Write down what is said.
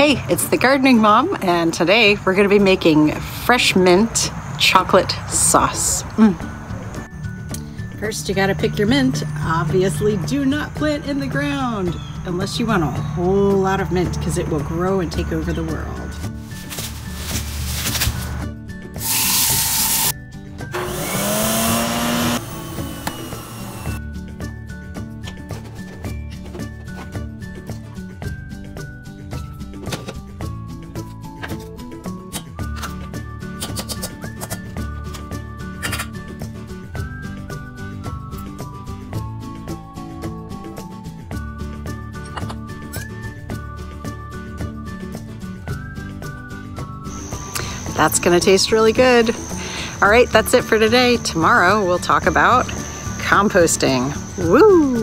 Hey, it's the Gardening Mom, and today we're going to be making fresh mint chocolate sauce. First, you got to pick your mint. Obviously, do not plant in the ground unless you want a whole lot of mint, because it will grow and take over the world. That's gonna taste really good. All right, that's it for today. Tomorrow we'll talk about composting. Woo!